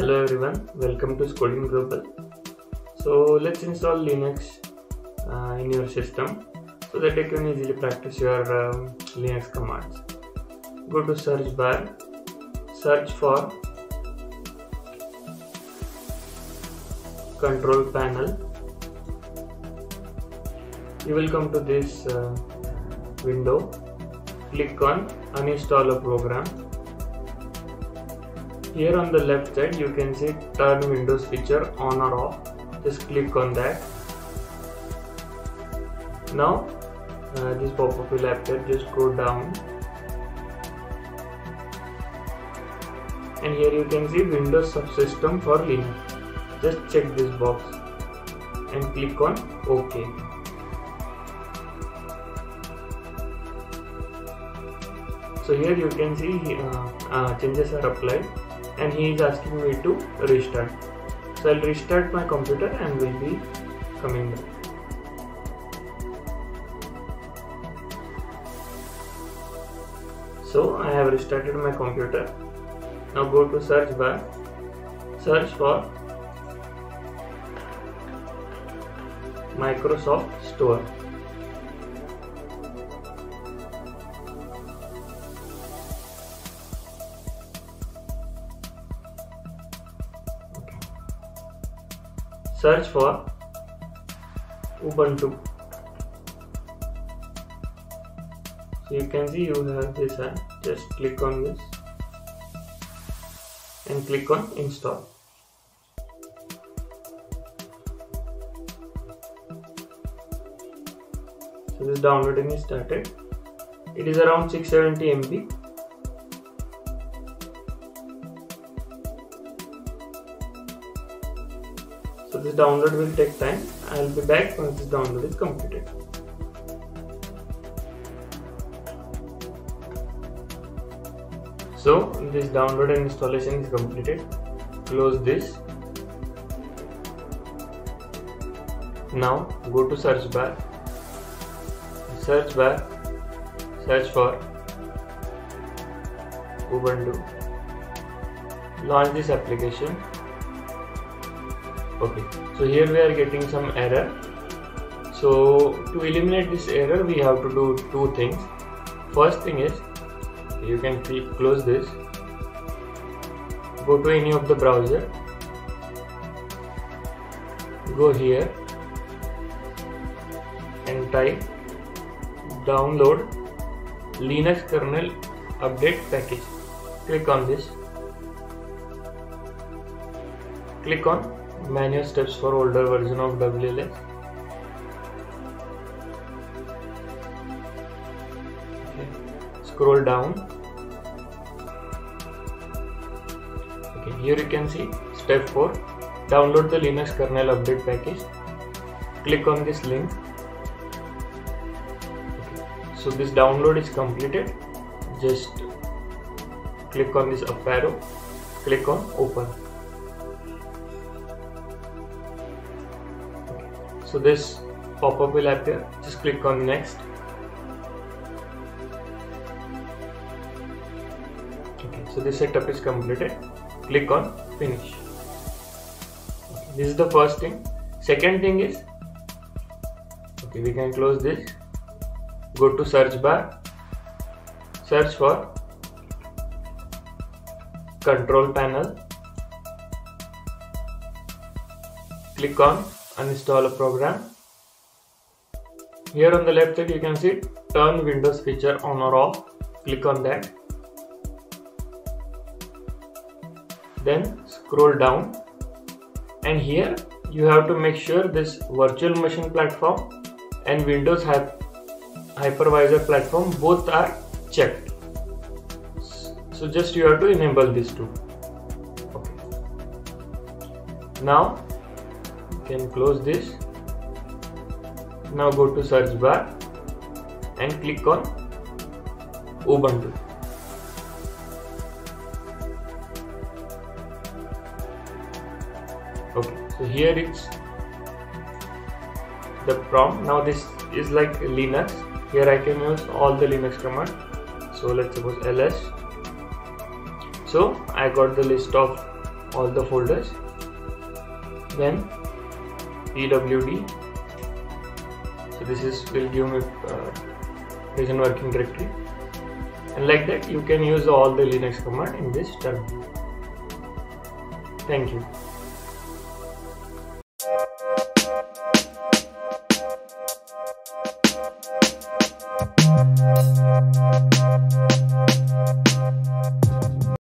Hello everyone, welcome to Scodeen Global. So let's install Linux in your system so that you can easily practice your Linux commands. Go to search bar, search for control panel. You will come to this window. Click on uninstall a program. Here on the left side you can see turn Windows feature on or off. Just click on that. Now this pop-up will appear. Just go down and here you can see Windows subsystem for Linux. Just check this box and click on OK. So here you can see changes are applied, and he is asking me to restart. So I'll restart my computer and will be coming back. So I have restarted my computer. Now go to search bar, search for Microsoft Store. Search for Ubuntu. So you can see you have this app. Just click on this and click on install. So this downloading is started. It is around 670 MB. So this download will take time. I will be back once this download is completed. So this download and installation is completed. Close this. Now go to search bar. Search bar. Search for Ubuntu. Launch this application. Okay, so here we are getting some error. So to eliminate this error we have to do two things. First thing is, you can close this, go to any of the browser, go here and type download Linux kernel update package. Click on this, click on manual steps for older version of WLS. Okay. Scroll down. Okay, here you can see step 4, download the Linux kernel update package. Click on this link. Okay. So this download is completed. Just click on this up arrow, click on open. So this pop-up will appear. Just click on next. Okay, so this setup is completed. Click on finish. Okay, this is the first thing. Second thing is, okay, we can close this. Go to search bar. Search for control panel. Click on uninstall a program. Here on the left side you can see turn Windows feature on or off. Click on that. Then scroll down and here you have to make sure this virtual machine platform and Windows hypervisor platform both are checked. So just you have to enable these two. Okay. Now can close this. Now go to search bar and click on Ubuntu. Okay, so here it's the prompt. Now this is like Linux. Here I can use all the Linux commands. So let's suppose ls. So I got the list of all the folders, then pwd, so this is will give me region working directory, and like that you can use all the Linux command in this terminal. Thank you.